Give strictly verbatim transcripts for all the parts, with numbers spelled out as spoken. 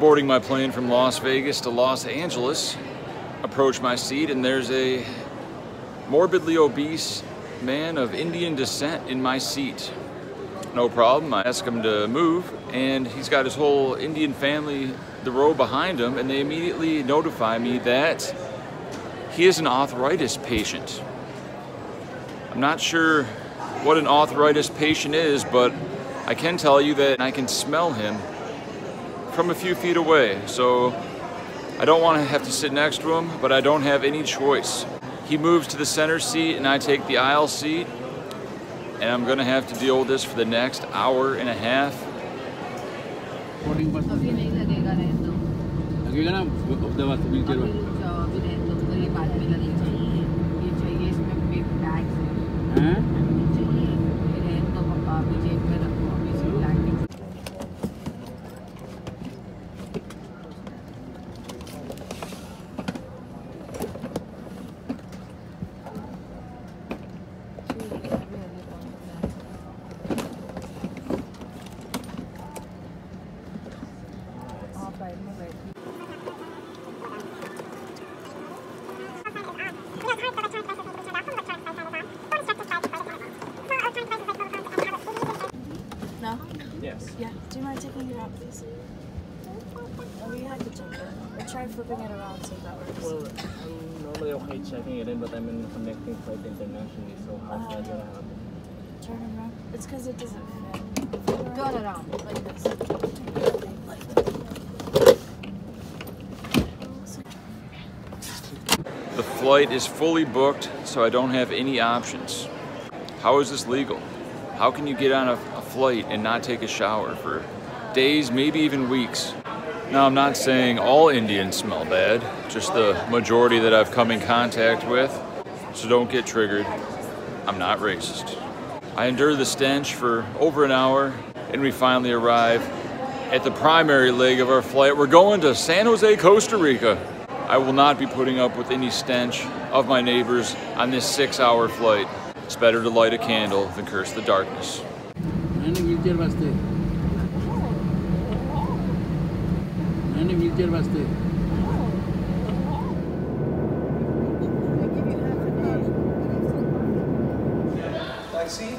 boarding my plane from Las Vegas to Los Angeles, approach my seat, and there's a morbidly obese man of Indian descent in my seat. No problem, I ask him to move, and he's got his whole Indian family, the row behind him, and they immediately notify me that he is an arthritis patient. I'm not sure what an arthritis patient is, but I can tell you that I can smell him from a few feet away, so I don't want to have to sit next to him, but I don't have any choice. He moves to the center seat and I take the aisle seat, and I'm gonna have to deal with this for the next hour and a half. No? Yes. Yeah. Do you mind taking it out, please? Oh, we had to check it. We'll try flipping it around, so that works. Well, I'm normally okay checking it in, but I'm in connecting flight internationally, so how's uh, that gonna happen? Turn it around? It's because it doesn't fit. Turn it around, like this. Like this. The flight is fully booked, so I don't have any options. How is this legal? How can you get on a, a flight and not take a shower for days, maybe even weeks? Now, I'm not saying all Indians smell bad, just the majority that I've come in contact with, so don't get triggered. I'm not racist. I endured the stench for over an hour, and we finally arrive at the primary leg of our flight. We're going to San Jose, Costa Rica. I will not be putting up with any stench of my neighbors on this six-hour flight. It's better to light a candle than curse the darkness. Taxi?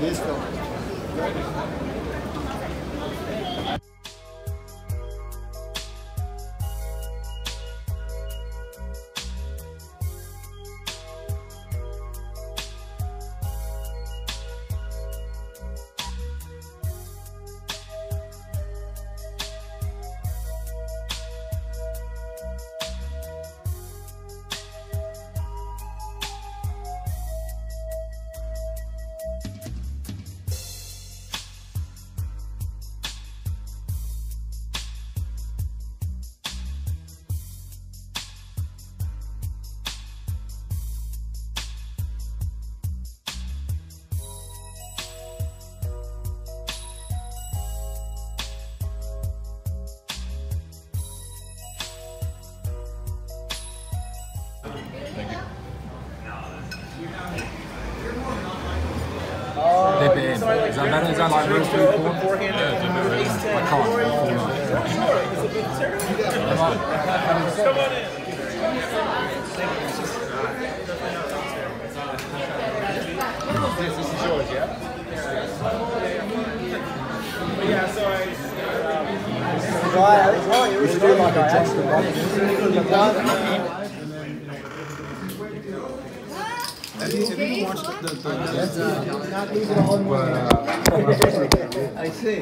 Let's go. Please go. W P N. Is that better? Is that like room three, four? Yeah, I can't. Come on in. This is yours, yeah? Yeah, so I... We should do like a test of one. Have you, have you watched the, the, the, uh, I see.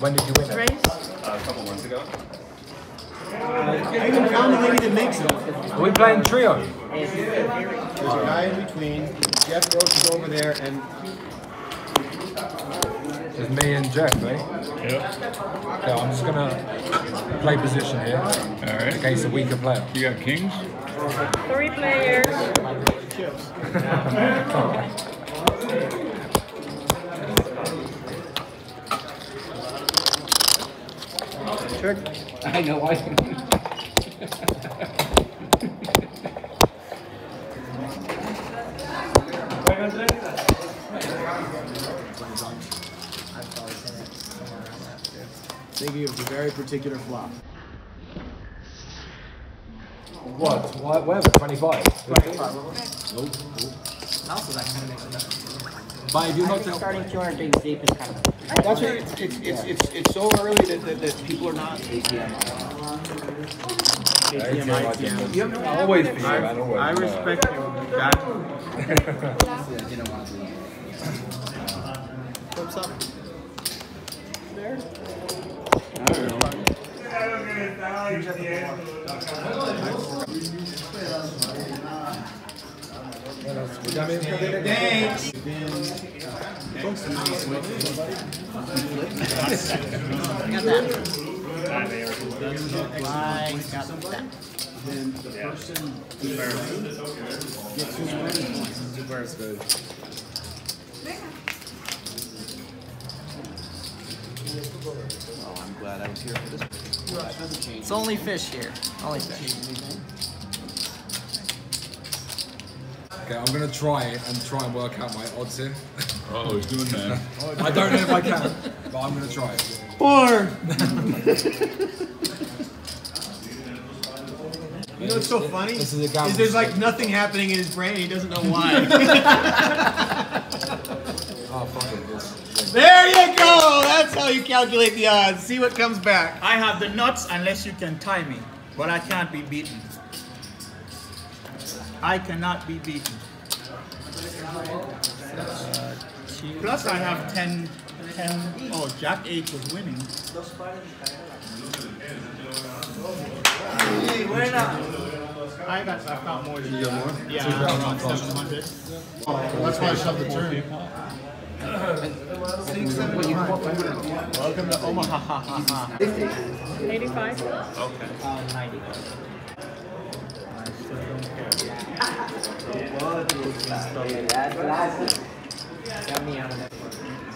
When did you win that? Uh, a couple months ago. I even found the lady that makes it. Are we playing trio? There's a guy in between. Jeff Roach is over there, and... It's me and Jeff, right? Eh? Yep. So I'm just gonna play position here. Alright. Against a weaker player. You got kings? Three players. Chips. trick. I know. I Thinking of the very particular flop. What? What? Where? twenty-five. twenty-five. Nope. By if you look at starting two hundred days deep is kind of. That's what it's it's it's it's, it's so early that, that that people are not. A T M. A T M. I'll always be. I, I respect you. What's up? There. Oh, I'm glad I was here for this. It's only fish here. Only fish. Okay, I'm gonna try it and try and work out my odds here. Oh, he's doing that. I don't know if I can, but I'm gonna try it. Four! You know what's so funny? This is, a is there's like nothing happening in his brain, he doesn't know why. Oh, fuck it. This. There you go! That's how you calculate the odds. See what comes back. I have the nuts unless you can tie me, but I can't be beaten. I cannot be beaten. Uh, Plus I have ten, ten. Oh, Jack eight was winning. Hey, wait up! I got, I found more than you. You got more? Yeah, so I got seven hundred. Oh, that's why I shoved the turn. Welcome to Omaha. eighty-five? Okay. Uh, ninety.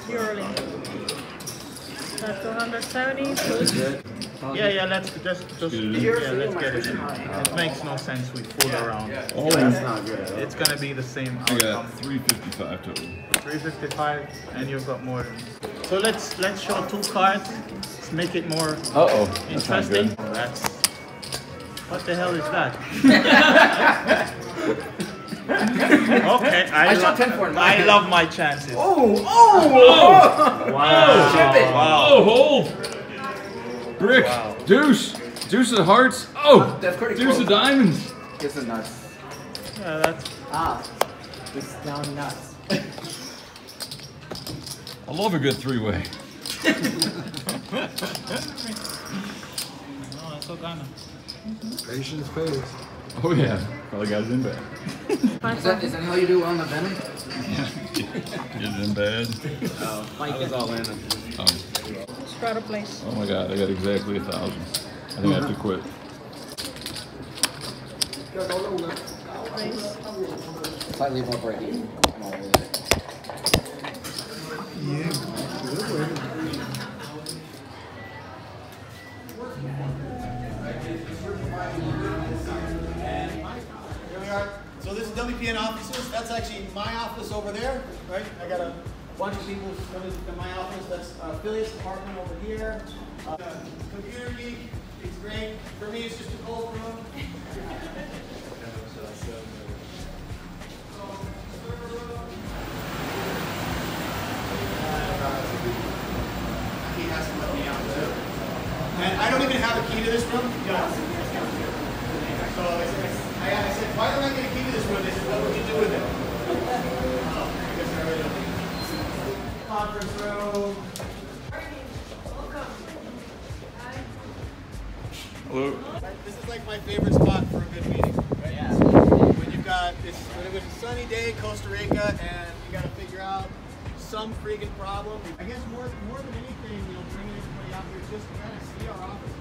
Purely. That's two hundred seventy. Yeah, yeah, let's just, just yeah, let's get it. It makes no sense we fool around. Oh, that's not good. It's gonna be the same outcome. You got three fifty-five total. three fifty-five, and you've got more. So let's let's show two cards. Let's make it more uh oh, interesting. That's, that's what the hell is that? Okay, I, I shot ten for it. I love my chances. Oh, oh, oh! Oh. Wow! Oh, ship it. Wow! Oh, hold. Brick, wow. Deuce, deuce of hearts. Oh, that's pretty deuce cool. Of diamonds. This is nuts. Yeah, that's ah, this is down nuts. I love a good three-way. No, that's so Ghana. Patience pays. Oh yeah, probably got it in bed. Is that, is that how you do on the venom? Get it in bed. Oh, I was all in. Oh. Out of place. Oh my god, I got exactly a thousand. I think mm-hmm. I have to quit. Slightly more breaking. Here we are. So this is W P N offices. That's actually my office over there, right? I got a bunch of people come into my office. That's uh, Philly's department over here. Uh, computer geek, it's great. For me, it's just a cold room. He hasn't let me out too. And I don't even have a key to this room. Yeah. So I said, I, I said, why don't I get a key to this room? They said, what would you do with it? Conference room. Hello. This is like my favorite spot for a good meeting. Right? Yeah. When you've got it's when it was a sunny day, Costa Rica, and you got to figure out some freaking problem. I guess more more than anything, you know, bringing everybody out here just to kind of see our office.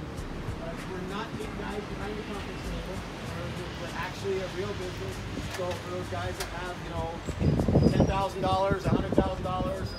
Uh, we're not big guys behind the conference table. We're actually a real business. So for those guys that have, you know, ten thousand dollars, a hundred thousand dollars.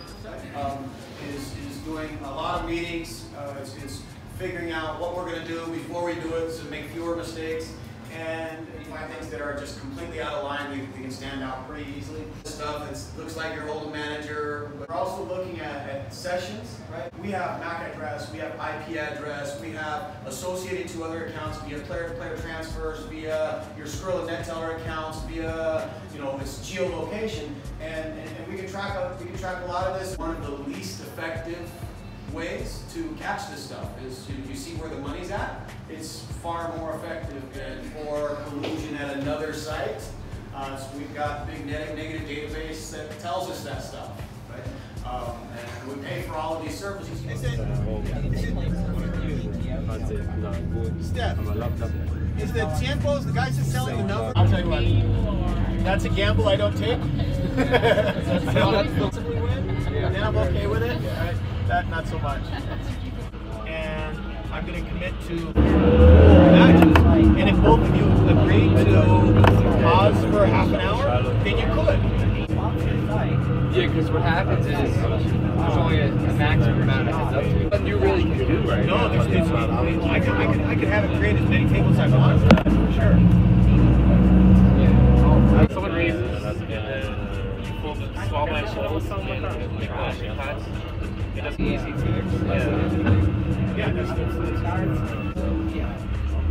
Um, is, is doing a lot of meetings, uh, it's, it's figuring out what we're going to do before we do it, so make fewer mistakes, and find things that are just completely out of line. You, you can stand out pretty easily. Stuff that looks like you're holding manager. We're also looking at, at sessions, right? We have MAC address, we have I P address, we have associated to other accounts via player-to-player transfers, via your Skrill and NetTeller accounts, via you know it's geolocation, and, and, and we can track a, we can track a lot of this. One of the least effective ways to catch this stuff is to, you see where the money's at. It's far more effective than for collusion at another site. Uh, so we've got a big ne negative database that tells us that stuff. Right? Um, and we pay for all of these services. Is it, is it, Steph, is the tiempos, the guys just telling the number? I'll tell you what, that's a gamble I don't take. That's not a possibly win. And then I'm okay with it. Right? That, not so much. And I'm going to commit to matches. And if both of you agree to pause for half an hour, then you could. Yeah, because what happens is there's only a, a maximum amount of heads up to. Nothing you really can do right now. No, there's no problem. I can, I can, I can have it create as many tables as I want. Sure. Yeah. Someone raises, and then you pull the small match with someone and make motion cuts. It doesn't be easy to yeah. Yeah, that's the cards. Yeah.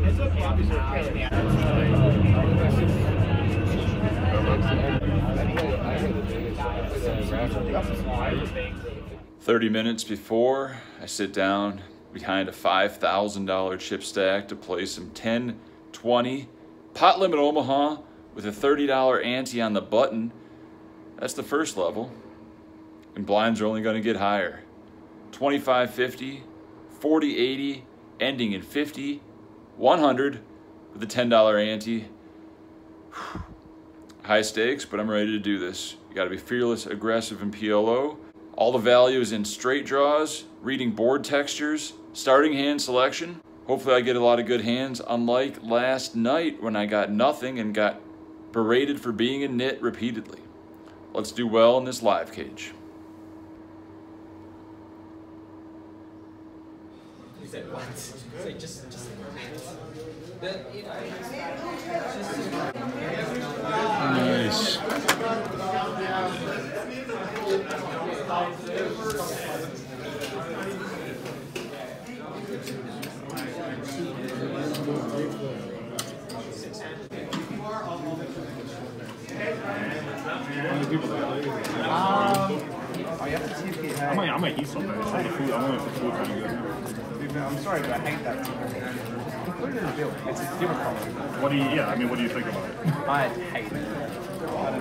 It's a obviously a thirty minutes before I sit down behind a five thousand dollar chip stack to play some ten twenty pot limit Omaha with a thirty dollar ante on the button. That's the first level. And blinds are only going to get higher. twenty-five fifty, forty eighty, ending in fifty, one hundred with a ten dollar ante. Whew. High stakes, but I'm ready to do this. You got to be fearless, aggressive, and P L O. All the value is in straight draws, reading board textures, starting hand selection. Hopefully I get a lot of good hands, unlike last night when I got nothing and got berated for being in nit repeatedly. Let's do well in this live cage. Said what? Say just, just like that. You know. I might, I might eat something. I food. I want food kind of good. I'm sorry, but I hate that. Put it in the bill. It's a different color. What do you? Yeah, I mean, what do you think about it? I hate it. I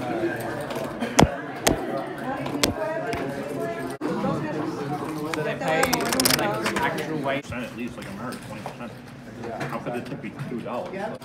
don't know. So they pay like actual wage at least, like I'm heard twenty percent. How could the tip be two dollars? Yeah.